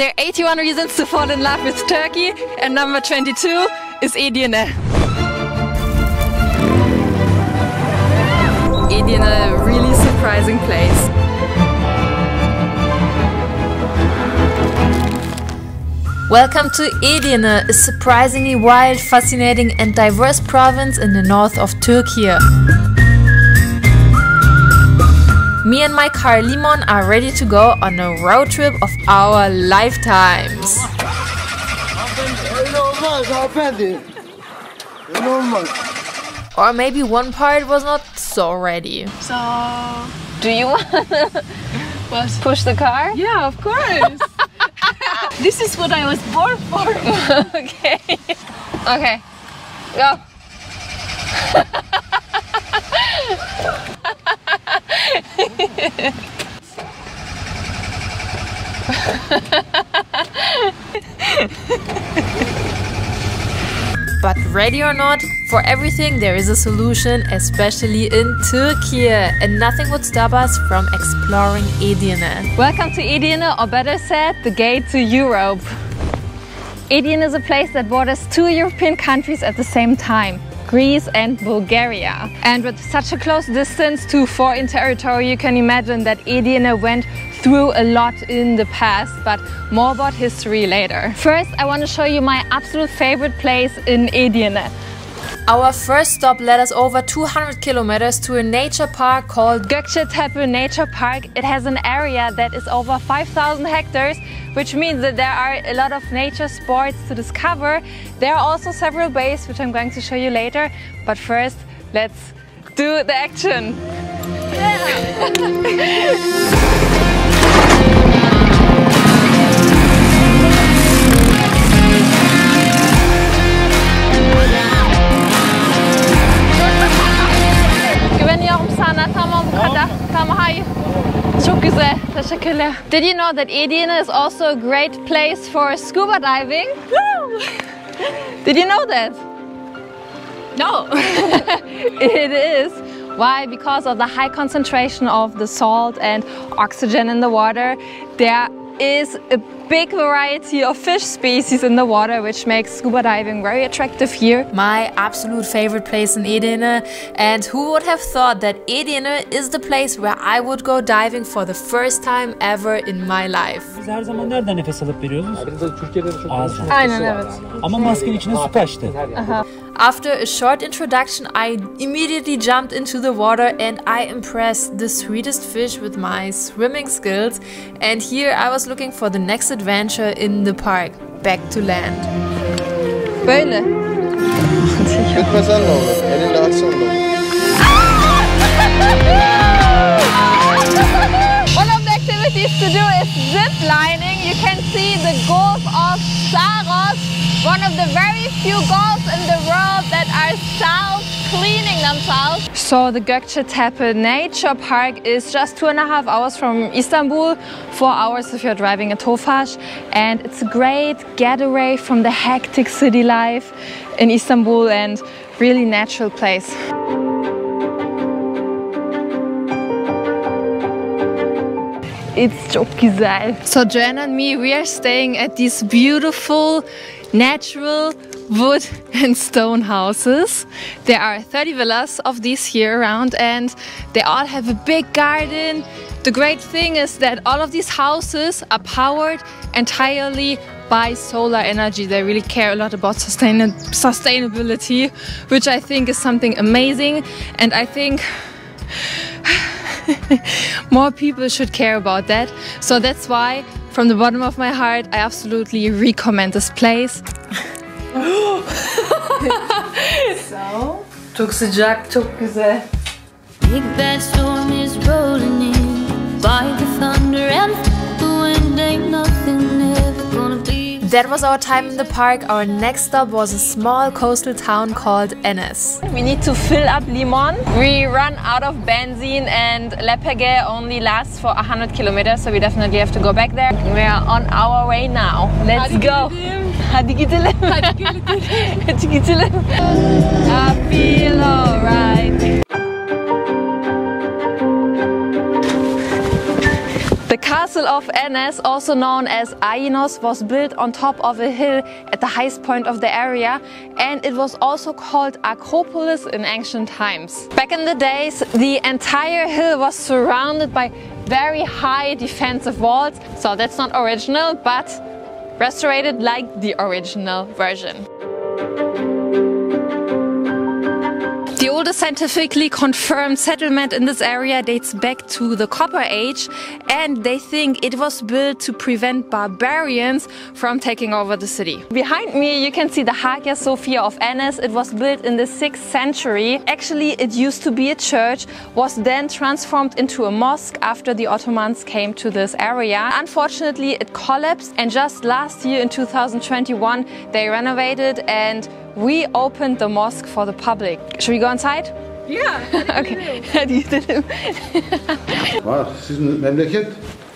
There are 81 reasons to fall in love with Turkey, and number 22 is Edirne. Edirne, a really surprising place. Welcome to Edirne, a surprisingly wild, fascinating and diverse province in the north of Turkey. Me and my car Limon are ready to go on a road trip of our lifetimes. Or maybe one part was not so ready. So, do you wanna push the car? Yeah, of course. This is what I was born for. Okay. Okay. Go. But ready or not, for everything there is a solution, especially in Turkey, and nothing would stop us from exploring Edirne. Welcome to Edirne, or better said, the gate to Europe. Edirne is a place that borders two European countries at the same time, Greece and Bulgaria. And with such a close distance to foreign territory, you can imagine that Edirne went through a lot in the past, but more about history later. First, I want to show you my absolute favorite place in Edirne. Our first stop led us over 200 kilometers to a nature park called Gökçetepe Nature Park. It has an area that is over 5,000 hectares, which means that there are a lot of nature sports to discover. There are also several bays, which I'm going to show you later. But first, let's do the action. Yeah. Did you know that Edirne is also a great place for scuba diving? Did you know that? No! It is. Why? Because of the high concentration of the salt and oxygen in the water, there is a big variety of fish species in the water, which makes scuba diving very attractive here. My absolute favorite place in Edirne, and who would have thought that Edirne is the place where I would go diving for the first time ever in my life. Biz her zaman nereden nefes alıp veriyoruz? Türkiye'de çok fazla. Aynen evet. Ama maskenin içine su kaçtı. After a short introduction, I immediately jumped into the water and I impressed the sweetest fish with my swimming skills. And here I was looking for the next adventure in the park, back to land. Böyle. Gitmesen ne olur? Elinde açsın da. One of the activities to do is zip lining. You can see the Gulf of Saros, one of the very few gulfs in the world that are self-cleaning themselves. So the Gökçetepe Nature Park is just 2.5 hours from Istanbul, 4 hours if you're driving at Tofaş, and it's a great getaway from the hectic city life in Istanbul, and really natural place. It's so beautiful. So Joanne and me, we are staying at these beautiful natural wood and stone houses. There are 30 villas of these here around, and they all have a big garden. The great thing is that all of these houses are powered entirely by solar energy. They really care a lot about sustainability, which I think is something amazing, and I think more people should care about that. So that's why, from the bottom of my heart, I absolutely recommend this place. So, çok sıcak, çok güzel. Big bad storm is rolling in by the thunder and the wind, ain't nothing ever gonna be. That was our time in the park. Our next stop was a small coastal town called Enez. We need to fill up Limon. We run out of benzene, and LPG only lasts for 100 kilometers, so we definitely have to go back there. We are on our way now. Let's go. Hadi gidelim. Hadi gidelim. Hadi gidelim. I feel alright. The castle of Enez, also known as Ainos, was built on top of a hill at the highest point of the area, and it was also called Acropolis in ancient times. Back in the days, the entire hill was surrounded by very high defensive walls, so that's not original, but restored like the original version. The oldest scientifically confirmed settlement in this area dates back to the Copper Age, and they think it was built to prevent barbarians from taking over the city. Behind me you can see the Hagia Sophia of Enez. It was built in the 6th century. Actually, it used to be a church, was then transformed into a mosque after the Ottomans came to this area. Unfortunately, it collapsed, and just last year in 2021 they renovated and we opened the mosque for the public. Should we go inside? Yeah. Okay. Var. Sizin memleket?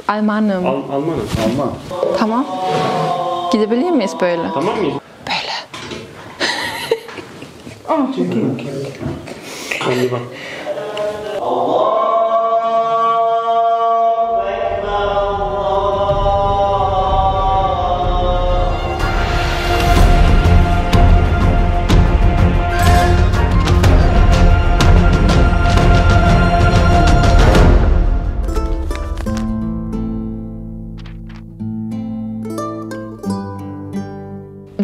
Almanım. Almanım. Alman. Tamam. Gidebilir miyiz böyle? Tamam mı? Böyle. Ah, çok iyi. Hadi bak. Allah.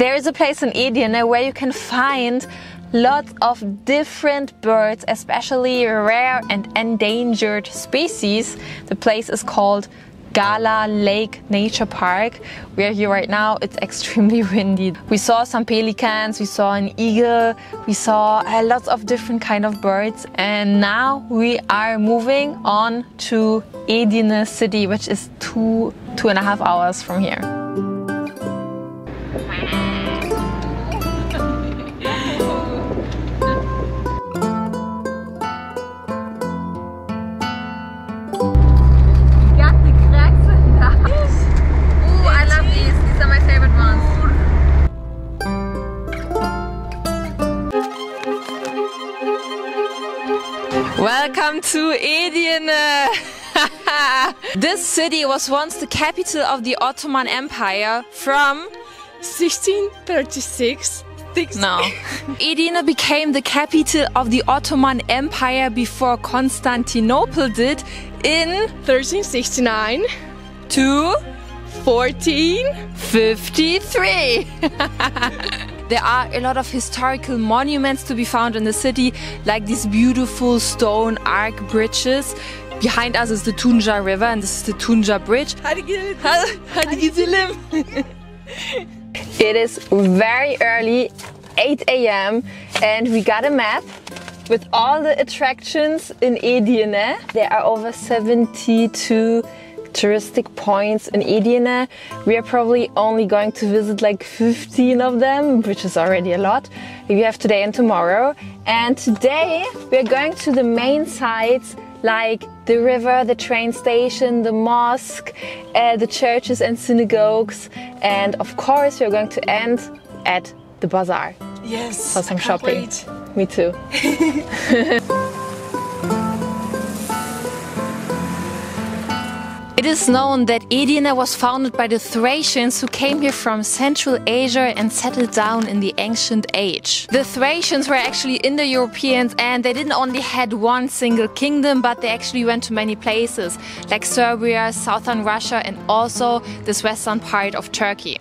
There is a place in Edirne where you can find lots of different birds, especially rare and endangered species. The place is called Gala Lake Nature Park. We are here right now, it's extremely windy. We saw some pelicans, we saw an eagle, we saw lots of different kind of birds, and now we are moving on to Edirne city, which is two and a half hours from here. Welcome to Edirne! This city was once the capital of the Ottoman Empire from 1636. No. Edirne became the capital of the Ottoman Empire before Constantinople did in 1369 to 1453. There are a lot of historical monuments to be found in the city, like these beautiful stone arch bridges. Behind us is the Tunja River, and this is the Tunja Bridge. It is very early, 8 a.m., and we got a map with all the attractions in Edirne. There are over 72 touristic points in Edirne. We are probably only going to visit like 15 of them, which is already a lot. We have today and tomorrow. And today we are going to the main sites like the river, the train station, the mosque, the churches and synagogues. And of course we are going to end at the bazaar. Yes, for some shopping. Wait. Me too. It is known that Edirne was founded by the Thracians who came here from Central Asia and settled down in the ancient age. The Thracians were actually Indo-Europeans, and they didn't only had one single kingdom, but they actually went to many places like Serbia, southern Russia, and also this western part of Turkey.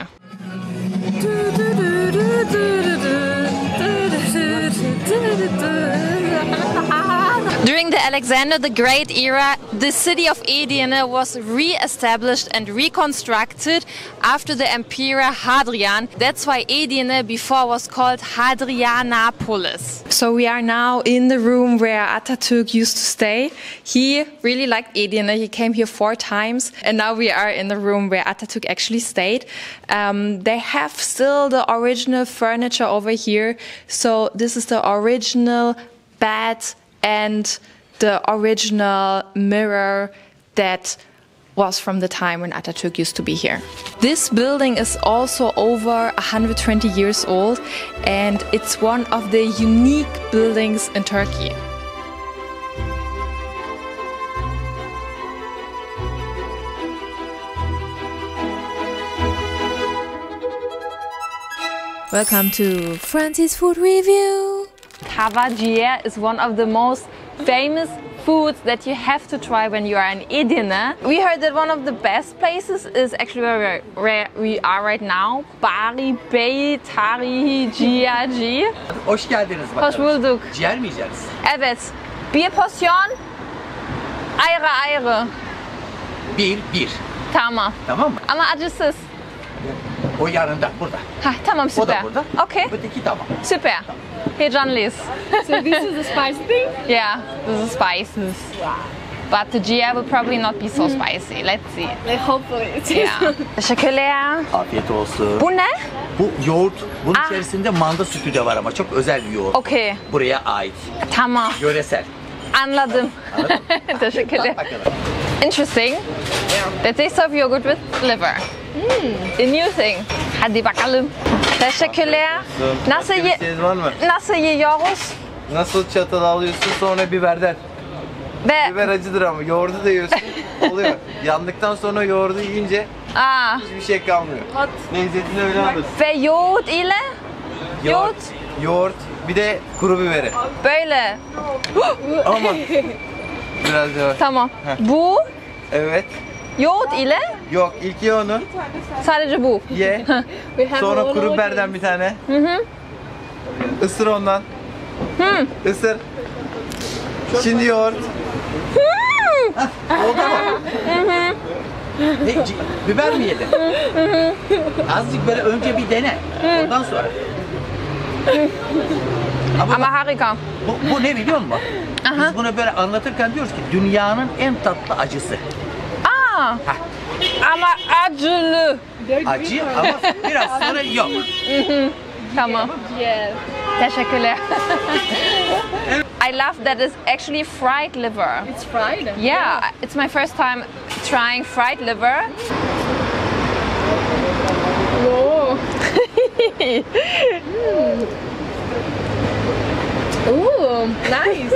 During the Alexander the Great era, the city of Edirne was re-established and reconstructed after the emperor Hadrian. That's why Edirne before was called Hadrianapolis. So we are now in the room where Atatürk used to stay. He really liked Edirne, he came here 4 times, and now we are in the room where Atatürk actually stayed. They have still the original furniture over here, so this is the original bed and the original mirror that was from the time when Atatürk used to be here. This building is also over 120 years old, and it's one of the unique buildings in Turkey. Welcome to Francie's Food Review! Tava Ciğer is one of the most famous foods that you have to try when you are in Edirne. We heard that one of the best places is actually where we are right now. Bari Bey Tarihi Ciğerci. Hoş geldiniz bakalım. Hoş bulduk. Ciğer mi yiyeceğiz? Evet. Bir porsiyon, ayrı ayrı. Bir. Tamam. Tamam mı? Ama acısız. O yanında, burada. Hah, tamam, süper. O da burada. Okay. Öteki tamam. Süper. Tamam. Heyecanlıyız. So this is the spicy thing? Yeah, this is spices. But the ciğer will probably not be so spicy. Let's see. Let's hopefully. Yeah. Teşekkürler. Afiyet olsun. Bu ne? Bu yoğurt. Bunun içerisinde manda sütü de var ama çok özel bir yoğurt. Okay. Buraya ait. Tamam. Yöresel. Anladım. Teşekkürler. Interesting that they serve yogurt with liver. A new thing. Hadi bakalım. Teşekkürler. Nasıl yiyoruz? Nasıl çatal alıyorsun sonra biberden. Biber acıdır ama yoğurdu da yiyorsun. Oluyor. Yandıktan sonra yoğurdu yiyince hiçbir şey kalmıyor. Lezzetini öyle alırsın. Ve yoğurt ile? Yoğurt. Bir de kuru biberi. Böyle. Aman. Biraz yavaş. Tamam. Heh. Bu? Evet. Yoğurt ile? Yok, ilk ye onu. Sadece bu. Ye. Sonra kuru biberden bir tane. Hı. Isır ondan. Hı. Isır. Şimdi yoğurt. Oldu mu? Hı. Biber mi yedin? Hı. Azıcık böyle önce bir dene. Ondan sonra. Ama harika. Bu ne biliyor musun? Aha. Biz bunu böyle anlatırken diyoruz ki dünyanın en tatlı acısı. Ama acılı. Acı ama biraz sonra yok. Tamam. Yes. Teşekkürler. I love that it's actually fried liver. It's fried? Yeah, it's my first time trying fried liver. Whoa. Ooh, nice.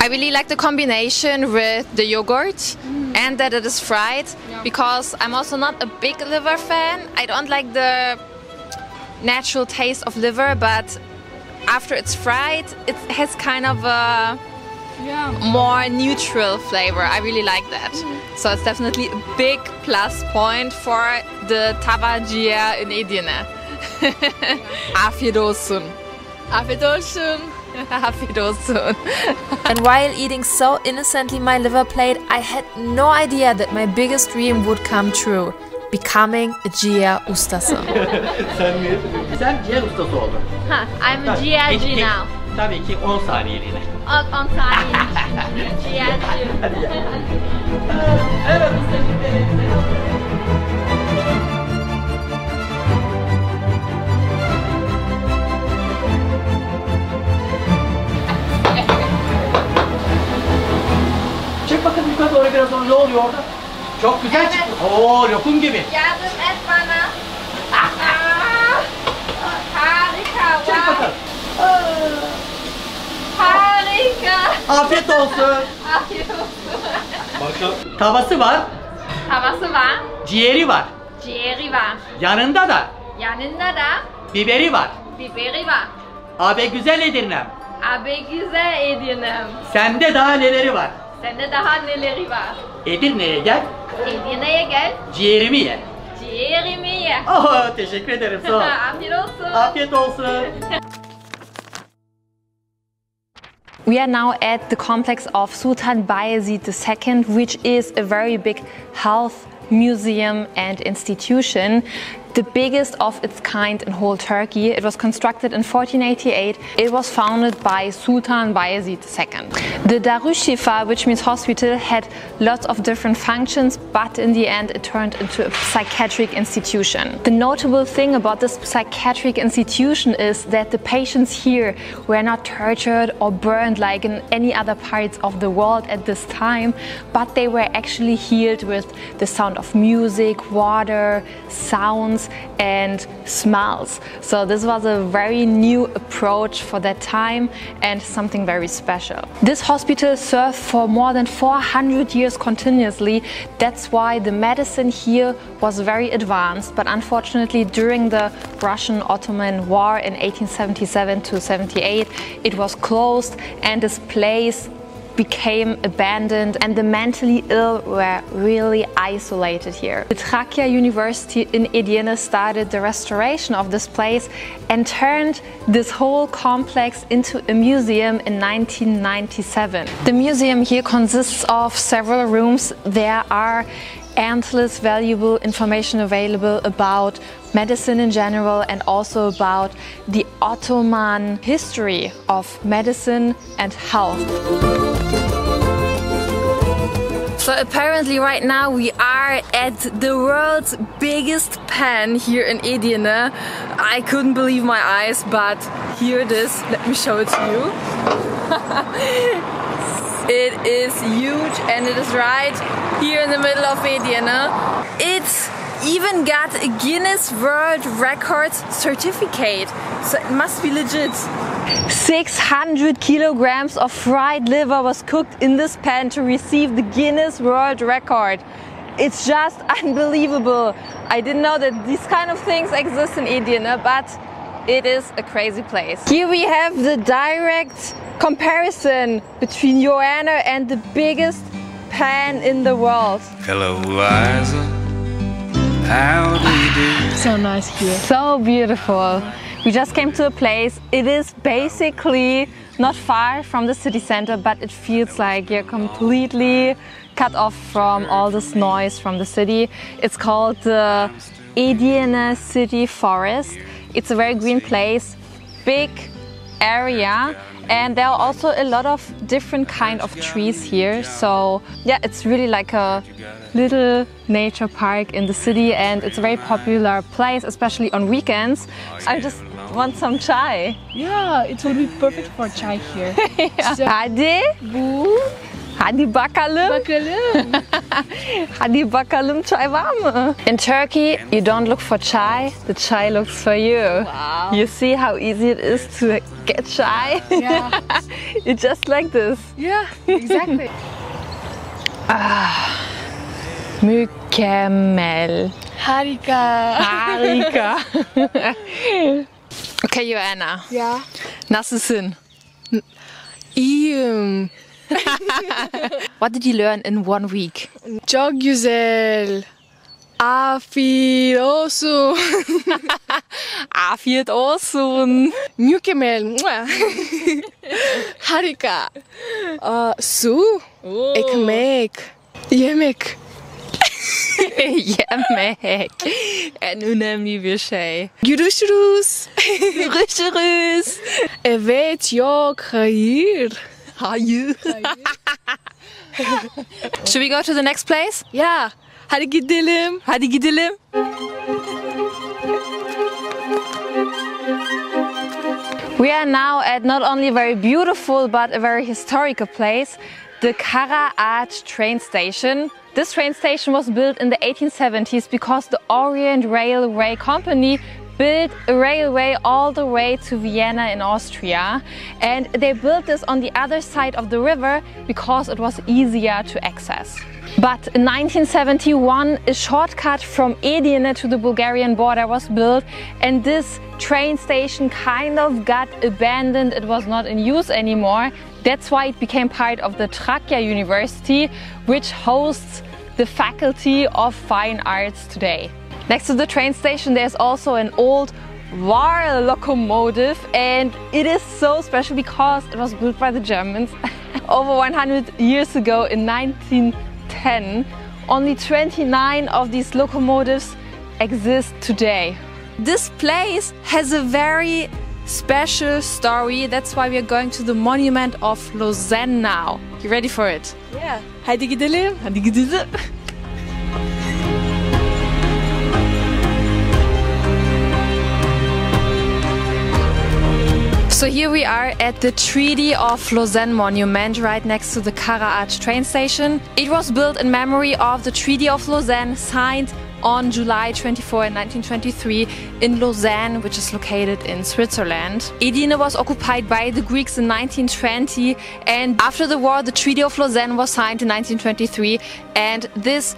I really like the combination with the yogurt and that it is fried because I'm also not a big liver fan. I don't like the natural taste of liver, but after it's fried, it has kind of a more neutral flavor. I really like that. So it's definitely a big plus point for the Tava Ciğer in Edirne. Afiyet olsun. Afiyet olsun. Afiyet olsun. And while eating so innocently my liver plate, I had no idea that my biggest dream would come true. Becoming a ciğer ustası. Sen ciğer ustası oldun. I'm a ciğerci now. Tabii ki 10 saniyeliğine. 10 saniyeliğine. Ciğerci. Hadi gel. Evet. Bakın yukarı doğru biraz ne oluyor orada? Çok güzel çıktı. Oo, lokum gibi. Yardım et bana. Harika. Çek bakalım. Harika. Afiyet olsun. Afiyet olsun. Tavası var. Tavası var. Ciğeri var. Ciğeri var. Yanında da. Yanında da. Biberi var. Biberi var. Abi güzel Edirnem. Abi güzel Edirnem. Sende daha neleri var? Sende daha neleri var? Edirne'ye gel. Edirne'ye gel. Ciğerimi ye. Ciğerimi ye. Oh, teşekkür ederim. Sağ ol. Afiyet olsun. Afiyet olsun. We are now at the complex of Sultan Bayezid II, which is a very big health museum and institution, the biggest of its kind in whole Turkey. It was constructed in 1488. It was founded by Sultan Bayezid II. The Darüşşifa, which means hospital, had lots of different functions, but in the end it turned into a psychiatric institution. The notable thing about this psychiatric institution is that the patients here were not tortured or burned like in any other parts of the world at this time, but they were actually healed with the sound of music, water, sounds, colors and smells. So this was a very new approach for that time and something very special. This hospital served for more than 400 years continuously. That's why the medicine here was very advanced, but unfortunately during the Russian-Ottoman War in 1877 to 78 it was closed and this place became abandoned and the mentally ill were really isolated here. The Trakya University in Edirne started the restoration of this place and turned this whole complex into a museum in 1997. The museum here consists of several rooms. There are endless valuable information available about medicine in general and also about the Ottoman history of medicine and health. So apparently right now we are at the world's biggest pan here in Edirne. I couldn't believe my eyes, but here it is. Let me show it to you. It is huge and it is right here in the middle of Edirne. It's even got a Guinness World Records certificate, so it must be legit. 600 kilograms of fried liver was cooked in this pan to receive the Guinness World Record. It's just unbelievable. I didn't know that these kind of things exist in Edirne, but it is a crazy place. Here we have the direct comparison between Joanna and the biggest pan in the world. Hello, Liza. How do you do? So nice here. So beautiful. We just came to a place, it is basically not far from the city center, but it feels like you're completely cut off from all this noise from the city. It's called the Edirne City Forest. It's a very green place, big area, and there are also a lot of different kind of trees here. So yeah, it's really like a little nature park in the city and it's a very popular place, especially on weekends. I just want some chai. Yeah, it will be perfect for chai here. Yeah. Hadi bu. Hadi bakalım. Bakalım. Hadi bakalım çay var mı? In Turkey, you don't look for chai, the chai looks for you. Wow. You see how easy it is to get chai? Yeah. It's just like this. Yeah, exactly. Ah, mükemmel. Harika. Harika. Okay, Joanna. Yeah. Nasılsın? İyiyim. What did you learn in 1 week? Çok güzel. Afiyet olsun. Afiyet olsun. Mükemmel. Harika. Su, ekmek, yemek. Yemek. En önemli bir şey. Görüşürüz. Görüşürüz. Evet, yok, hayır. Hayır. Should we go to the next place? Yeah. Hadi gidelim. Hadi gidelim. We are now at not only a very beautiful but a very historical place, the Karaağaç Train Station. This train station was built in the 1870s because the Orient Railway Company built a railway all the way to Vienna in Austria, and they built this on the other side of the river because it was easier to access. But in 1971 a shortcut from Edirne to the Bulgarian border was built and this train station kind of got abandoned. It was not in use anymore. That's why it became part of the Trakya University, which hosts the Faculty of Fine Arts today. Next to the train station there's also an old war locomotive and it is so special because it was built by the Germans over 100 years ago in 1910. Only 29 of these locomotives exist today. This place has a very special story. That's why we are going to the monument of Lausanne now. You ready for it? Yeah. Hadi gidelim. Hadi gidelim. So here we are at the Treaty of Lausanne monument right next to the Karaağaç train station. It was built in memory of the Treaty of Lausanne signed on July 24, 1923 in Lausanne, which is located in Switzerland. Edirne was occupied by the Greeks in 1920, and after the war the Treaty of Lausanne was signed in 1923, and this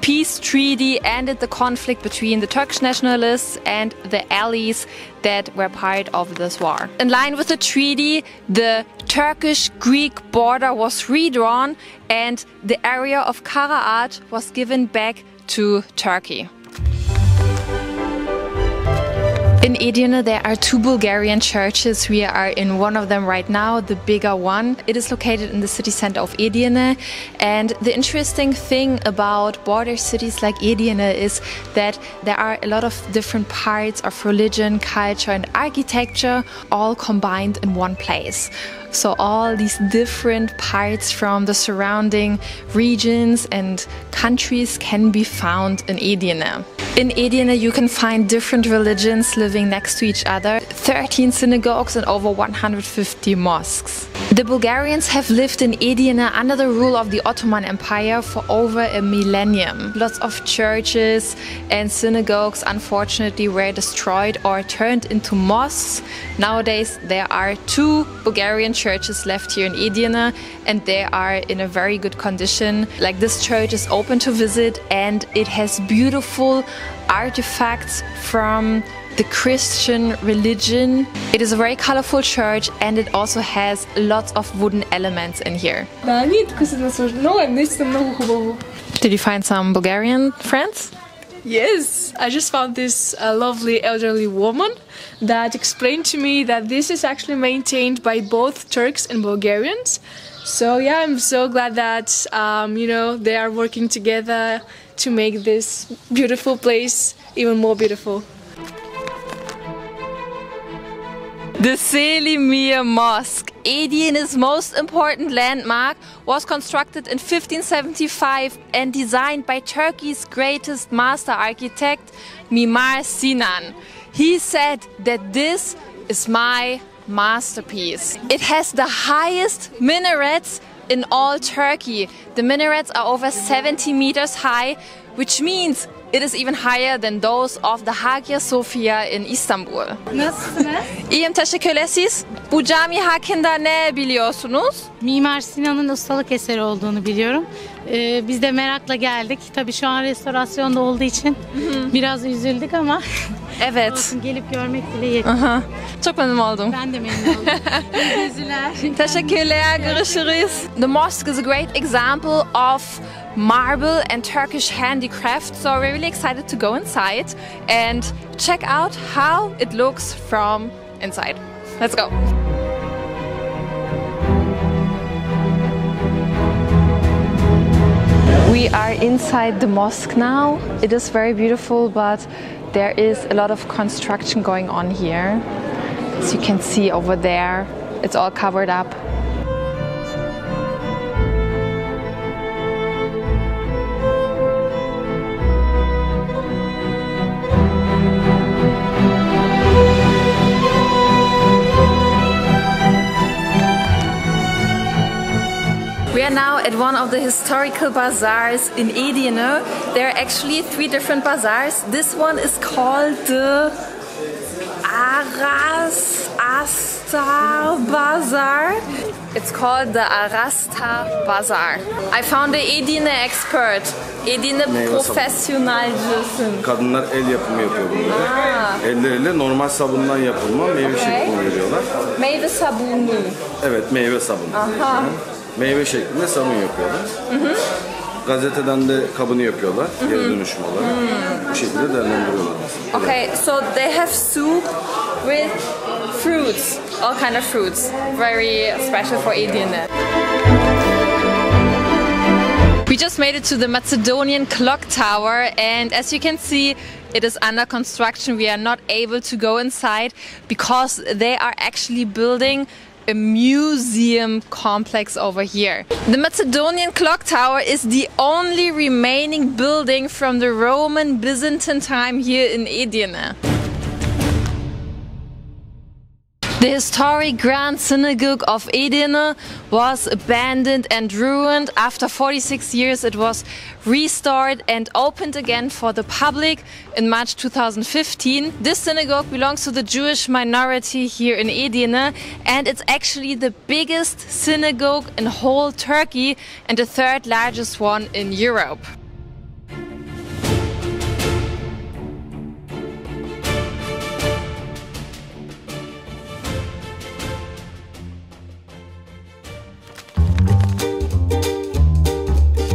peace treaty ended the conflict between the Turkish nationalists and the allies that were part of this war. In line with the treaty, the Turkish-Greek border was redrawn and the area of Karaağaç was given back to Turkey. In Edirne there are two Bulgarian churches. We are in one of them right now, the bigger one. It is located in the city center of Edirne, and the interesting thing about border cities like Edirne is that there are a lot of different parts of religion, culture and architecture all combined in one place. So all these different parts from the surrounding regions and countries can be found in Edirne. In Edirne you can find different religions living next to each other, 13 synagogues and over 150 mosques. The Bulgarians have lived in Edirne under the rule of the Ottoman Empire for over a millennium. Lots of churches and synagogues unfortunately were destroyed or turned into mosques. Nowadays there are two Bulgarian churches left here in Edirne, and they are in a very good condition. Like, this church is open to visit and it has beautiful artifacts from the Christian religion. It is a very colorful church and it also has lots of wooden elements in here. Did you find some Bulgarian friends? Yes, I just found this lovely elderly woman that explained to me that this is actually maintained by both Turks and Bulgarians. So yeah, I'm so glad that you know, they are working together to make this beautiful place even more beautiful. The Selimiye Mosque, Edirne's most important landmark, was constructed in 1575 and designed by Turkey's greatest master architect, Mimar Sinan. He said that this is my masterpiece. It has the highest minarets in all Turkey. The minarets are over 70 meters high, which means it is even higher than those of the Hagia Sophia in Istanbul. Nasılsınız? İyiyim, teşekkürler. Siz bu cami hakkında ne biliyorsunuz? Mimar Sinan'ın ustalık eseri olduğunu biliyorum. Biz de merakla geldik. Tabii şu an restorasyonda olduğu için biraz üzüldük ama evet. Olsun, gelip görmek bile yeter. Çok memnun oldum. Ben de memnun oldum. Teşekkürler. Teşekkürler. Görüşürüz. The mosque is a great example of marble and Turkish handicraft, so we're really excited to go inside and check out how it looks from inside. Let's go! We are inside the mosque now. It is very beautiful, but there is a lot of construction going on here. As you can see over there, it's all covered up. We are now at one of the historical bazaars in Edirne. There are actually three different bazaars. This one is called the Arasta Bazaar. It's called the Arasta Bazaar. I found an Edirne expert. Edirne profesyonelcisi. Kadınlar el yapımı yapıyor bunları. Elleriyle normal sabundan yapılma meyve şeklini veriyorlar. Meyve sabunu. Evet, meyve sabunu. Aha. Meyve şeklinde sabun yapıyorlar. Gazeteden de kabını yapıyorlar. Geri dönüşüm olarak. Bu şekilde değerlendiriyorlar aslında. Okay, so they have soup with fruits. All kind of fruits. Very special for Edirne. We just made it to the Macedonian clock tower, and as you can see, it is under construction. We are not able to go inside because they are actually building a museum complex over here. The Macedonian clock tower is the only remaining building from the Roman Byzantine time here in Edirne. The historic Grand Synagogue of Edirne was abandoned and ruined. After 46 years it was restored and opened again for the public in March 2015. This synagogue belongs to the Jewish minority here in Edirne, and it's actually the biggest synagogue in whole Turkey and the third largest one in Europe.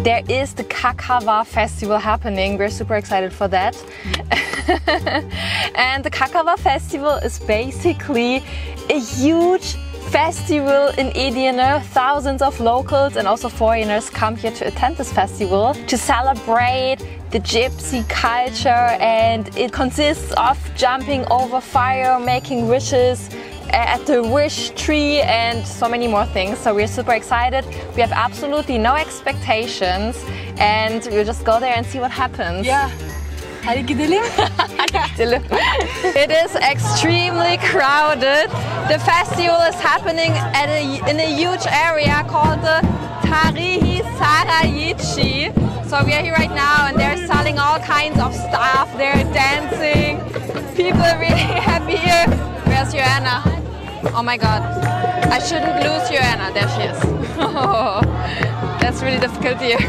There is the Kakawa Festival happening. We're super excited for that. And the Kakawa Festival is basically a huge festival in Edirne. Thousands of locals and also foreigners come here to attend this festival to celebrate the gypsy culture, and it consists of jumping over fire, making wishes at the wish tree and so many more things. So we're super excited. We have absolutely no expectations and we'll just go there and see what happens. Yeah. Hadi gidelim. It is extremely crowded. The festival is happening at in a huge area called the Tarihi Sarayichi. So we are here right now and they're selling all kinds of stuff. They're dancing. People are really happy here. Where's Joanna? Oh my god, I shouldn't lose Joanna. There she is. Oh, that's really difficult here.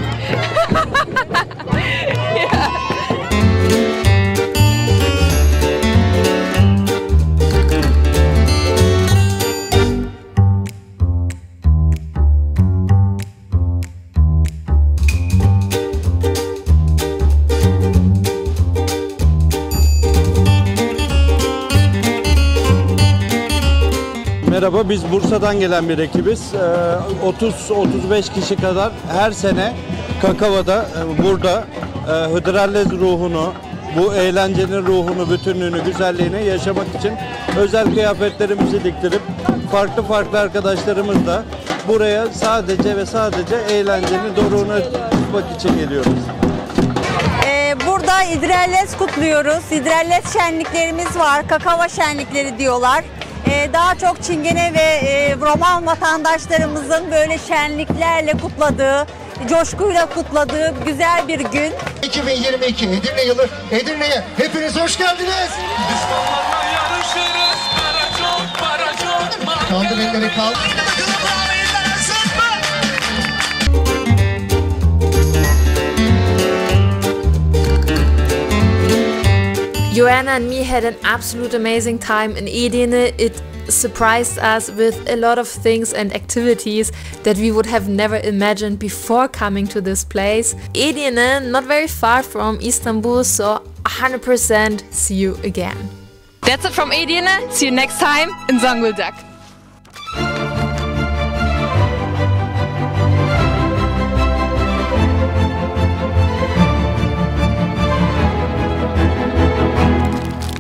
Merhaba, biz Bursa'dan gelen bir ekibiz. 30-35 kişi kadar her sene Kakava'da, burada Hidrellez ruhunu, bu eğlencenin ruhunu, bütünlüğünü, güzelliğini yaşamak için özel kıyafetlerimizi diktirip farklı arkadaşlarımız da buraya sadece ve sadece eğlencenin doruğunu tutmak için geliyoruz. Burada Hidrellez kutluyoruz. Hidrellez şenliklerimiz var. Kakava şenlikleri diyorlar. Daha çok Çingene ve Roman vatandaşlarımızın böyle şenliklerle kutladığı, coşkuyla kutladığı güzel bir gün. 2022 Edirne yılı, Edirne'ye hepiniz hoş geldiniz. İstanbul'da yarışırız, para çok, kandırıkları kaldı. Joanna and me had an absolute amazing time in Edirne. It surprised us with a lot of things and activities that we would have never imagined before coming to this place. Edirne, not very far from Istanbul, so 100% see you again. That's it from Edirne. See you next time in Zonguldak.